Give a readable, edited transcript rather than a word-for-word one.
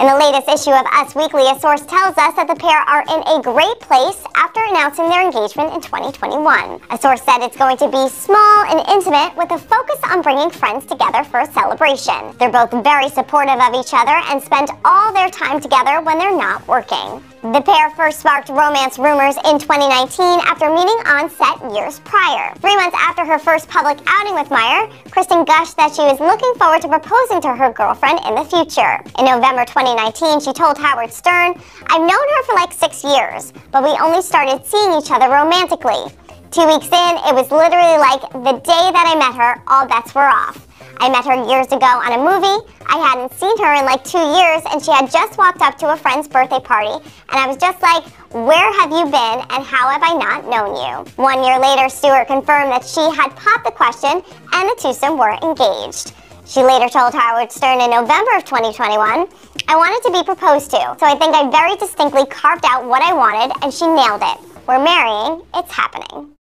In the latest issue of Us Weekly, a source tells us that the pair are in a great place after announcing their engagement in 2021. A source said it's going to be small and intimate with a focus on bringing friends together for a celebration. They're both very supportive of each other and spend all their time together when they're not working. The pair first sparked romance rumors in 2019 after meeting on set years prior. 3 months after her first public outing with Meyer, Kristen gushed that she was looking forward to proposing to her girlfriend in the future. In November 2019, she told Howard Stern, "I've known her for like 6 years, but we only started seeing each other romantically. 2 weeks in, it was literally like the day that I met her, all bets were off. I met her years ago on a movie. I hadn't seen her in like 2 years, and she had just walked up to a friend's birthday party, and I was just like, where have you been and how have I not known you?" 1 year later, Stewart confirmed that she had popped the question and the twosome were engaged. She later told Howard Stern in November of 2021, "I wanted to be proposed to, so I think I very distinctly carved out what I wanted, and she nailed it. We're marrying, it's happening."